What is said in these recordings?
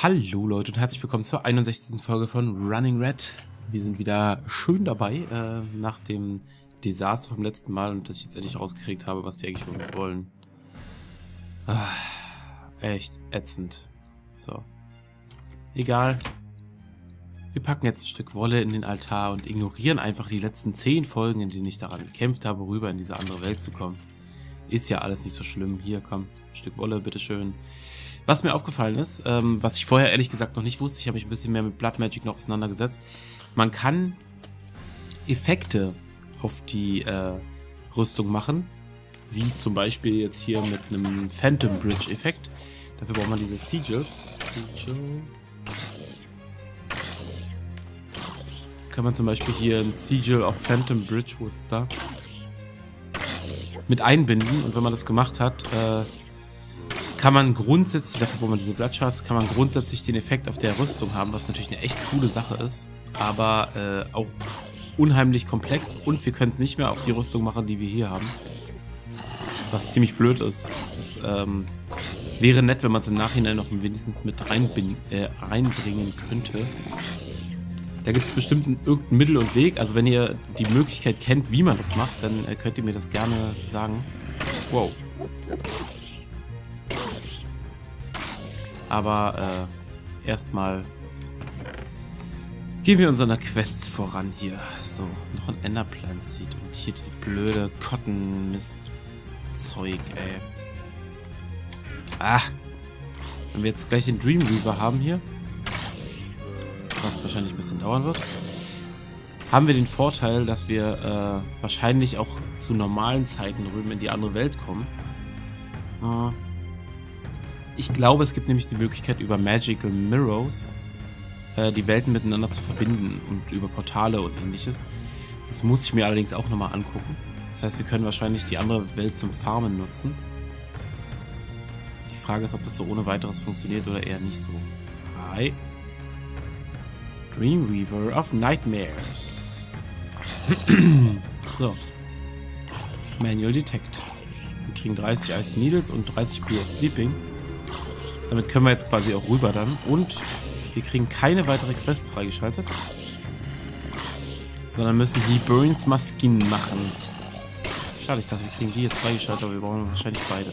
Hallo Leute und herzlich willkommen zur 61. Folge von Running Red. Wir sind wieder schön dabei nach dem Desaster vom letzten Mal und dass ich jetzt endlich rausgekriegt habe, was die eigentlich von uns wollen. Ah, echt ätzend. So. Egal. Wir packen jetzt ein Stück Wolle in den Altar und ignorieren einfach die letzten 10 Folgen, in denen ich daran gekämpft habe, rüber in diese andere Welt zu kommen. Ist ja alles nicht so schlimm. Hier, komm, ein Stück Wolle, bitteschön. Was mir aufgefallen ist, was ich vorher ehrlich gesagt noch nicht wusste, ich habe mich ein bisschen mehr mit Blood Magic noch auseinandergesetzt. Man kann Effekte auf die Rüstung machen, wie zum Beispiel jetzt hier mit einem Phantom Bridge Effekt. Dafür braucht man diese Sigils. Sigil. Kann man zum Beispiel hier ein Sigil auf Phantom Bridge, wo ist es da? Mit einbinden und wenn man das gemacht hat, kann man grundsätzlich, dafür braucht man diese Blood Shards, kann man grundsätzlich den Effekt auf der Rüstung haben, was natürlich eine echt coole Sache ist, aber auch unheimlich komplex und wir können es nicht mehr auf die Rüstung machen, die wir hier haben, was ziemlich blöd ist. Das wäre nett, wenn man es im Nachhinein noch wenigstens mit reinbringen könnte. Da gibt es bestimmt irgendein Mittel und Weg, also wenn ihr die Möglichkeit kennt, wie man das macht, dann könnt ihr mir das gerne sagen. Wow. Aber erstmal gehen wir unserer Quest voran hier. So, noch ein Enderplan sieht und hier diese blöde Cotton-Mist-Zeug, ey. Ah! Wenn wir jetzt gleich den Dreamweaver haben hier, was wahrscheinlich ein bisschen dauern wird, haben wir den Vorteil, dass wir wahrscheinlich auch zu normalen Zeiten drüben in die andere Welt kommen. Ich glaube, es gibt nämlich die Möglichkeit, über Magical Mirrors die Welten miteinander zu verbinden und über Portale und ähnliches. Das muss ich mir allerdings auch nochmal angucken. Das heißt, wir können wahrscheinlich die andere Welt zum Farmen nutzen. Die Frage ist, ob das so ohne weiteres funktioniert oder eher nicht so. Hi. Dreamweaver of Nightmares. So. Manual Detect. Wir kriegen 30 Ice Needles und 30 Brew of Sleeping. Damit können wir jetzt quasi auch rüber dann. Und wir kriegen keine weitere Quest freigeschaltet. Sondern müssen die Burns-Masken machen. Schade, ich dachte, wir kriegen die jetzt freigeschaltet, aber wir brauchen wahrscheinlich beide.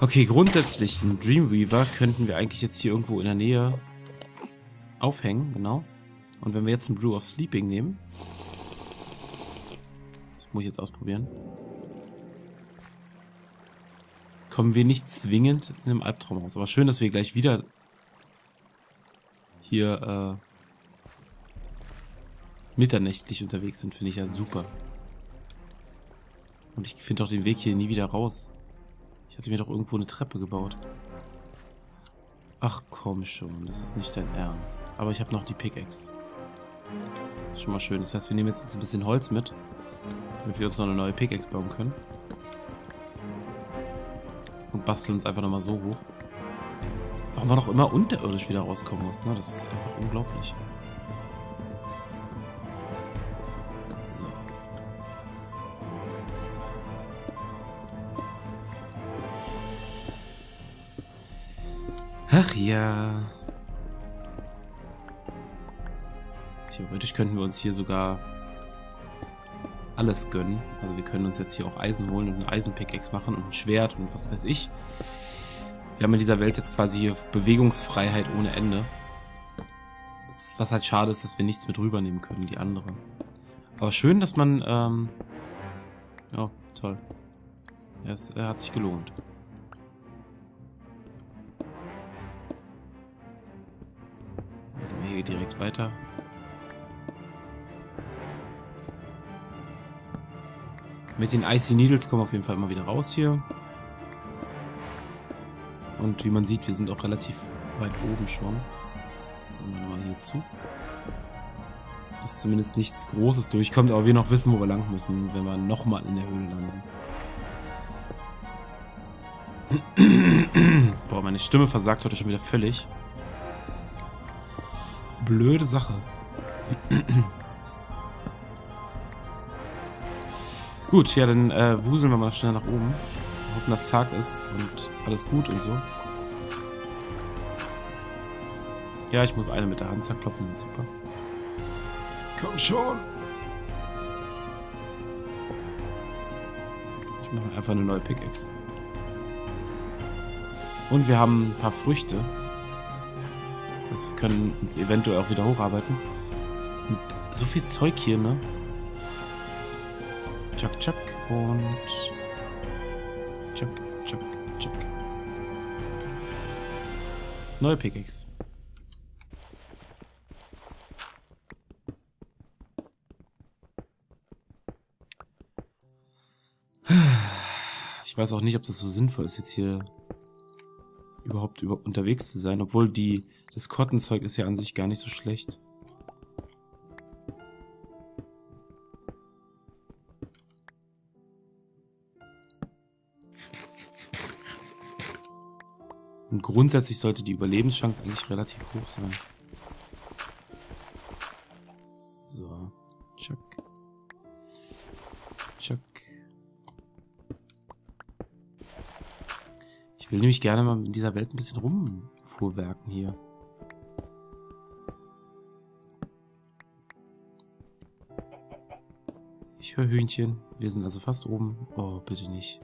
Okay, grundsätzlich, einen Dreamweaver könnten wir eigentlich jetzt hier irgendwo in der Nähe aufhängen, genau. Und wenn wir jetzt einen Brew of Sleeping nehmen. Das muss ich jetzt ausprobieren. Kommen wir nicht zwingend in einem Albtraum raus. Aber schön, dass wir gleich wieder hier mitternächtlich unterwegs sind, finde ich ja super. Und ich finde auch den Weg hier nie wieder raus. Ich hatte mir doch irgendwo eine Treppe gebaut. Ach komm schon, das ist nicht dein Ernst. Aber ich habe noch die Pickaxe. Ist schon mal schön. Das heißt, wir nehmen jetzt ein bisschen Holz mit, damit wir uns noch eine neue Pickaxe bauen können. Und basteln uns einfach nochmal so hoch. Warum man auch immer unterirdisch wieder rauskommen muss, ne? Das ist einfach unglaublich. So. Ach ja. Theoretisch könnten wir uns hier sogar alles gönnen. Also wir können uns jetzt hier auch Eisen holen und eine Eisenpickaxe machen und ein Schwert und was weiß ich. Wir haben in dieser Welt jetzt quasi hier Bewegungsfreiheit ohne Ende. Was halt schade ist, dass wir nichts mit rübernehmen können, die andere. Aber schön, dass man, oh, toll. Ja, es hat sich gelohnt. Dann gehen wir hier direkt weiter. Mit den Icy Needles kommen wir auf jeden Fall immer wieder raus hier. Und wie man sieht, wir sind auch relativ weit oben schon. Machen wir nochmal hier zu. Dass zumindest nichts Großes durchkommt, aber wir noch wissen, wo wir lang müssen, wenn wir nochmal in der Höhle landen. Boah, meine Stimme versagt heute schon wieder völlig. Blöde Sache. Gut, ja, dann wuseln wir mal schnell nach oben. Hoffen, dass Tag ist und alles gut und so. Ja, ich muss eine mit der Hand zerkloppen, das ist super. Komm schon! Ich mache einfach eine neue Pickaxe. Und wir haben ein paar Früchte. Das heißt, wir können uns eventuell auch wieder hocharbeiten. Und so viel Zeug hier, ne? Chuck, chuck und... Chuck, chuck, chuck. Neue Pickaxe. Ich weiß auch nicht, ob das so sinnvoll ist, jetzt hier überhaupt unterwegs zu sein, obwohl das Cotton-Zeug ist ja an sich gar nicht so schlecht. Und grundsätzlich sollte die Überlebenschance eigentlich relativ hoch sein. So, check. Check. Ich will nämlich gerne mal in dieser Welt ein bisschen rumfuhrwerken hier. Ich höre Hühnchen. Wir sind also fast oben. Oh, bitte nicht.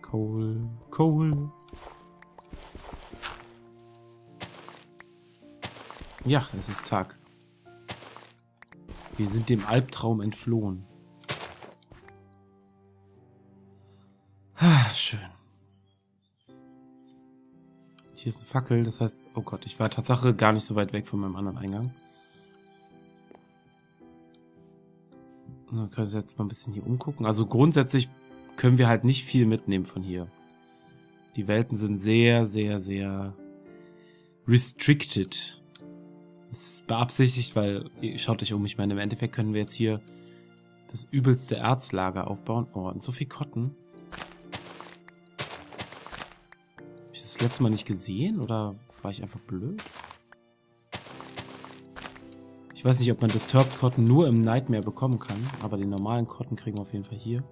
Coal, Coal. Ja, es ist Tag. Wir sind dem Albtraum entflohen. Ah, schön. Hier ist eine Fackel, das heißt... Oh Gott, ich war tatsächlich gar nicht so weit weg von meinem anderen Eingang. Dann können wir jetzt mal ein bisschen hier umgucken. Also grundsätzlich... können wir halt nicht viel mitnehmen von hier. Die Welten sind sehr, sehr, sehr restricted. Das ist beabsichtigt, weil, schaut euch um, ich meine, im Endeffekt können wir jetzt hier das übelste Erzlager aufbauen. Oh, und so viel Cotton. Habe ich das letzte Mal nicht gesehen oder war ich einfach blöd? Ich weiß nicht, ob man Disturbed Cotton nur im Nightmare bekommen kann, aber den normalen Cotton kriegen wir auf jeden Fall hier.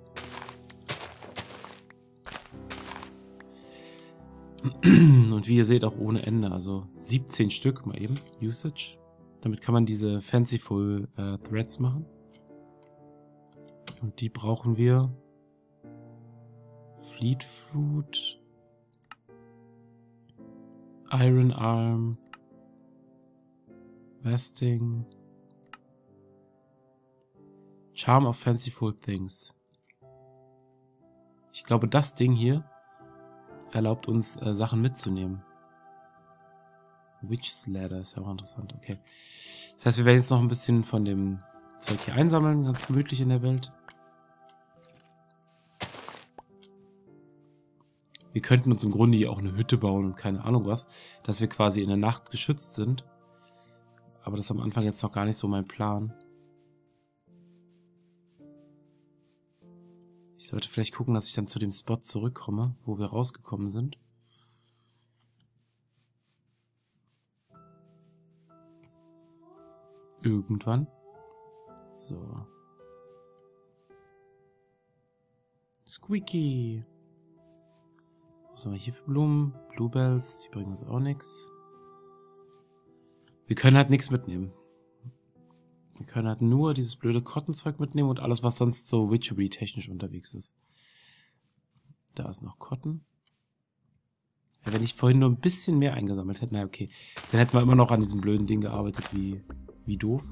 Und wie ihr seht, auch ohne Ende. Also 17 Stück mal eben. Usage. Damit kann man diese Fanciful Threads machen. Und die brauchen wir. Fleetfoot. Iron Arm. Vesting. Charm of Fanciful Things. Ich glaube, das Ding hier erlaubt uns, Sachen mitzunehmen. Witch's Ladder ist ja auch interessant, okay. Das heißt, wir werden jetzt noch ein bisschen von dem Zeug hier einsammeln, ganz gemütlich in der Welt. Wir könnten uns im Grunde hier auch eine Hütte bauen und keine Ahnung was, dass wir quasi in der Nacht geschützt sind. Aber das ist am Anfang jetzt noch gar nicht so mein Plan. Ich sollte vielleicht gucken, dass ich dann zu dem Spot zurückkomme, wo wir rausgekommen sind. Irgendwann. So. Squeaky. Was haben wir hier für Blumen? Bluebells, die bringen uns auch nichts. Wir können halt nichts mitnehmen. Wir können halt nur dieses blöde Cotton-Zeug mitnehmen und alles, was sonst so Witchery-technisch unterwegs ist. Da ist noch Cotton. Ja, wenn ich vorhin nur ein bisschen mehr eingesammelt hätte, naja, okay. Dann hätten wir immer noch an diesem blöden Ding gearbeitet, wie doof.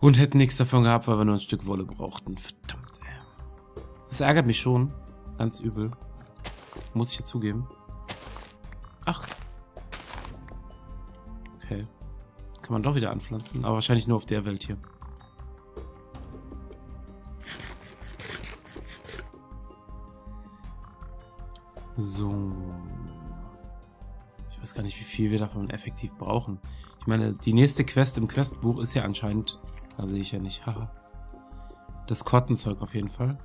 Und hätten nichts davon gehabt, weil wir nur ein Stück Wolle brauchten. Verdammt, ey. Das ärgert mich schon. Ganz übel. Muss ich ja zugeben. Ach. Okay. Kann man doch wieder anpflanzen, aber wahrscheinlich nur auf der Welt hier. So. Ich weiß gar nicht, wie viel wir davon effektiv brauchen. Ich meine, die nächste Quest im Questbuch ist ja anscheinend... Da sehe ich ja nicht. Haha. Das Cotton-Zeug auf jeden Fall.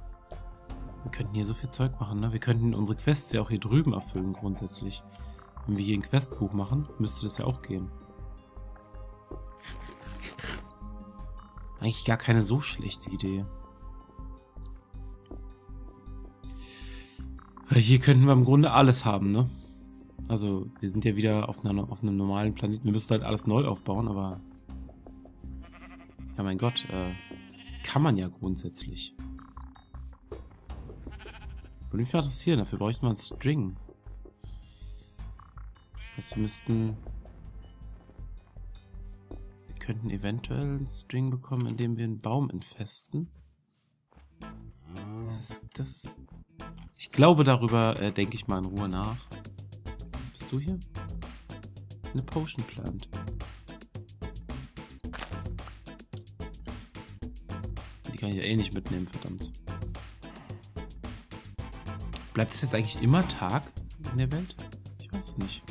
Wir könnten hier so viel Zeug machen, ne? Wir könnten unsere Quests ja auch hier drüben erfüllen grundsätzlich. Wenn wir hier ein Questbuch machen, müsste das ja auch gehen. Eigentlich gar keine so schlechte Idee. Hier könnten wir im Grunde alles haben, ne? Also, wir sind ja wieder auf einem normalen Planeten. Wir müssen halt alles neu aufbauen, aber... Ja, mein Gott, kann man ja grundsätzlich. Würde mich mal interessieren, dafür bräuchten wir einen String. Das heißt, wir müssten... Wir könnten eventuell einen String bekommen, indem wir einen Baum entfesten. Das ist ich glaube, darüber denke ich mal in Ruhe nach. Was bist du hier? Eine Potion Plant. Die kann ich ja eh nicht mitnehmen, verdammt. Bleibt es jetzt eigentlich immer Tag in der Welt? Ich weiß es nicht.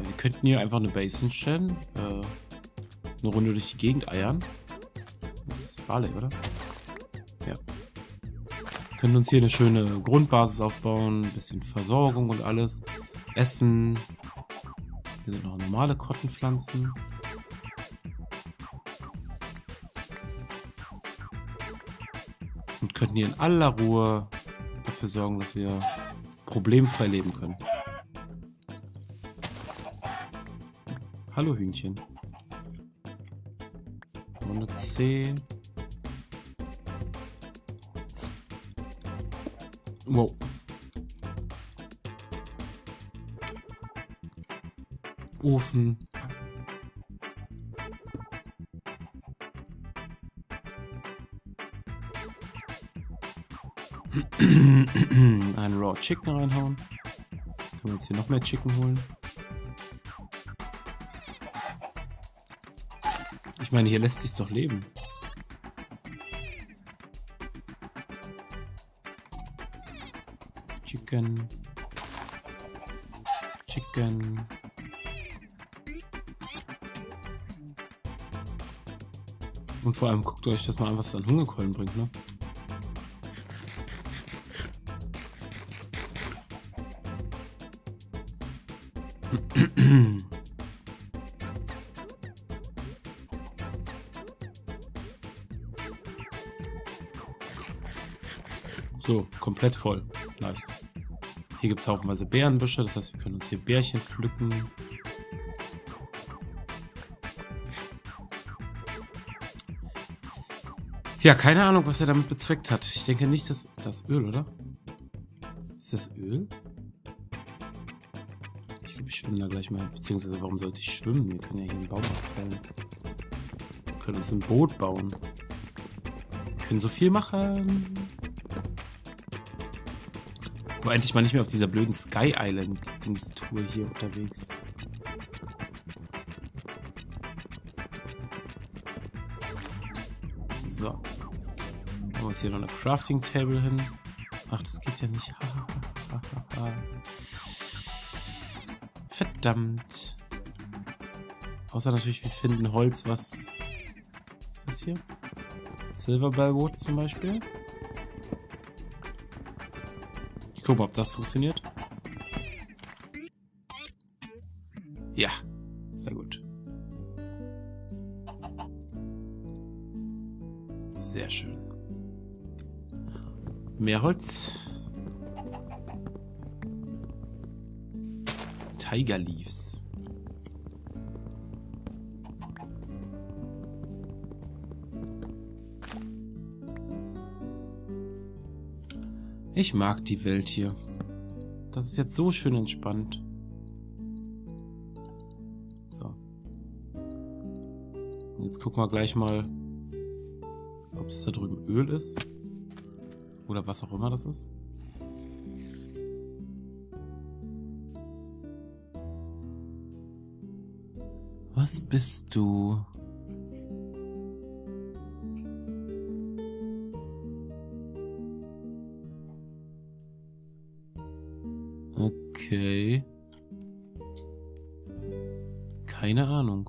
Wir könnten hier einfach eine Base hinstellen. Eine Runde durch die Gegend eiern. Barley, oder? Ja. Wir können uns hier eine schöne Grundbasis aufbauen, ein bisschen Versorgung und alles. Essen. Hier sind noch normale Kottenpflanzen. Und könnten hier in aller Ruhe dafür sorgen, dass wir problemfrei leben können. Hallo Hühnchen. Runde C. Wow. Ofen. Ein Raw Chicken reinhauen. Können wir jetzt hier noch mehr Chicken holen? Ich meine, hier lässt sich's doch leben. Chicken. Chicken. Und vor allem guckt euch das mal an, was an Hungerkeulen bringt, ne? So, komplett voll. Nice. Hier gibt es haufenweise Bärenbüsche, das heißt, wir können uns hier Bärchen pflücken. Ja, keine Ahnung, was er damit bezweckt hat. Ich denke nicht, dass... Das Öl, oder? Ist das Öl? Ich glaube, ich schwimme da gleich mal. Beziehungsweise, warum sollte ich schwimmen? Wir können ja hier einen Baum abfällen. Wir können uns ein Boot bauen. Wir können so viel machen. Ich war endlich mal nicht mehr auf dieser blöden Sky Island-Dings-Tour hier unterwegs. So. Machen wir uns hier noch eine Crafting-Table hin. Ach, das geht ja nicht. Verdammt. Außer natürlich, wir finden Holz, was... Was ist das hier? Silver Bellwood zum Beispiel. Ich guck mal, ob das funktioniert. Ja, sehr gut. Sehr schön. Mehr Holz. Tiger Leaves. Ich mag die Welt hier. Das ist jetzt so schön entspannt. So. Und jetzt gucken wir gleich mal, ob es da drüben Öl ist. Oder was auch immer das ist. Was bist du? Okay. Keine Ahnung.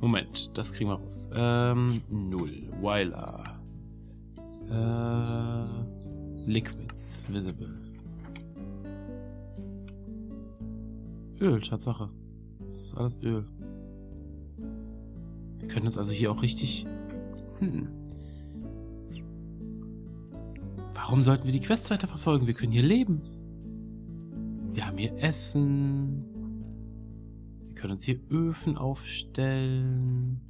Moment, das kriegen wir raus. Null. Weiler. Liquids. Visible. Öl, Tatsache. Das ist alles Öl. Wir können uns also hier auch richtig... Warum sollten wir die Quest weiter verfolgen? Wir können hier leben. Wir haben hier Essen. Wir können uns hier Öfen aufstellen.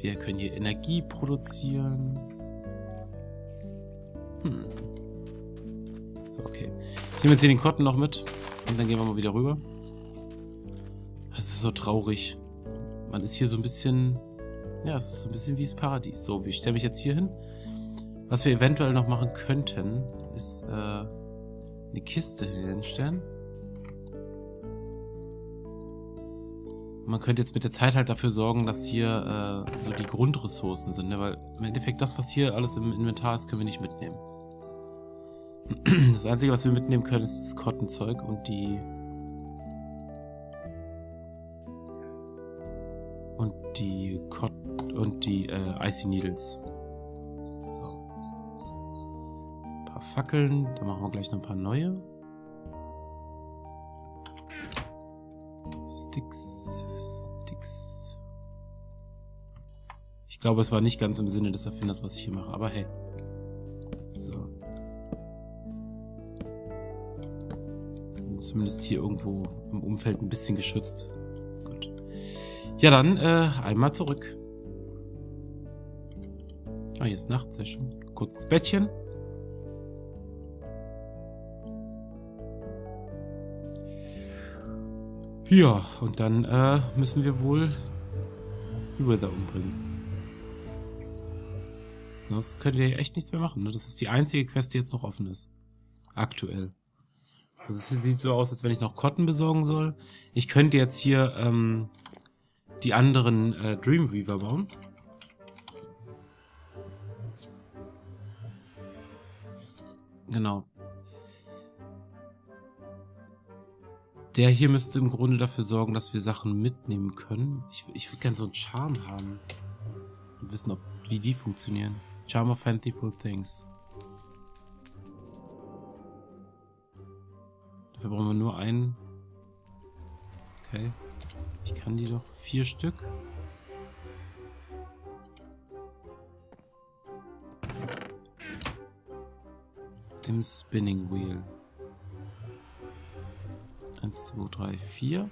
Wir können hier Energie produzieren. So, okay. Ich nehme jetzt hier den Cotton noch mit. Und dann gehen wir mal wieder rüber. Das ist so traurig. Man ist hier so ein bisschen... Ja, es ist so ein bisschen wie das Paradies. So, wie stelle ich mich jetzt hier hin? Was wir eventuell noch machen könnten, ist eine Kiste hinstellen. Man könnte jetzt mit der Zeit halt dafür sorgen, dass hier so die Grundressourcen sind, ne? Weil im Endeffekt das, was hier alles im Inventar ist, können wir nicht mitnehmen. Das Einzige, was wir mitnehmen können, ist das Cotton-Zeug und die Icy Needles. So. Ein paar Fackeln, da machen wir gleich noch ein paar neue. Sticks. Ich glaube, es war nicht ganz im Sinne des Erfinders, was ich hier mache, aber hey. So. Sind zumindest hier irgendwo im Umfeld ein bisschen geschützt. Gut. Ja, dann einmal zurück. Ah, hier ist Nacht, sehr schön. Kurz ins Bettchen. Ja, und dann müssen wir wohl die Wither umbringen. Sonst könnt ihr echt nichts mehr machen, ne? Das ist die einzige Quest, die jetzt noch offen ist. Aktuell. Also es sieht so aus, als wenn ich noch Cotton besorgen soll. Ich könnte jetzt hier die anderen Dreamweaver bauen. Genau. Der hier müsste im Grunde dafür sorgen, dass wir Sachen mitnehmen können. Ich würde gerne so einen Charm haben. Und wissen, wie die funktionieren. Charm of Fanciful Things. Dafür brauchen wir nur einen. Okay. Ich kann die doch 4 Stück. Im Spinning Wheel. 1, 2, 3, 4.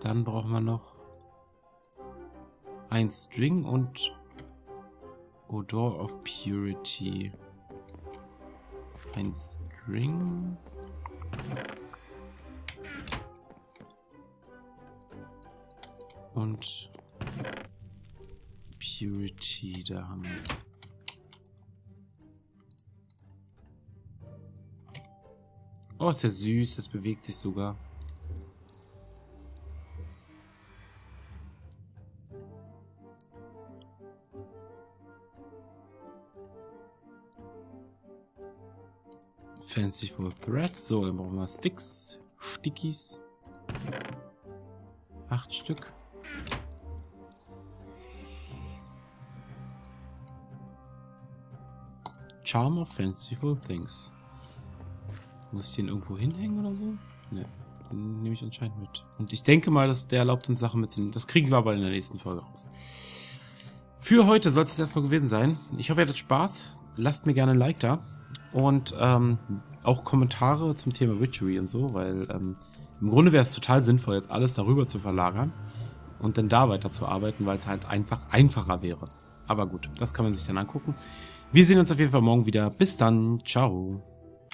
Dann brauchen wir noch ein String und Odor of Purity. Ein String. Und Purity, da haben wir es. Oh, ist ja süß, das bewegt sich sogar. Fanciful Thread. So, dann brauchen wir Sticks, Stickies. 8 Stück. Charm of Fanciful Things. Muss ich den irgendwo hinhängen oder so? Ne, den nehme ich anscheinend mit. Und ich denke mal, dass der erlaubt uns Sachen mitzunehmen. Das kriegen wir aber in der nächsten Folge raus. Für heute soll es erstmal gewesen sein. Ich hoffe, ihr hattet Spaß. Lasst mir gerne ein Like da. Und auch Kommentare zum Thema Witchery und so, weil im Grunde wäre es total sinnvoll, jetzt alles darüber zu verlagern und dann da weiter zu arbeiten, weil es halt einfach einfacher wäre. Aber gut, das kann man sich dann angucken. Wir sehen uns auf jeden Fall morgen wieder. Bis dann. Ciao.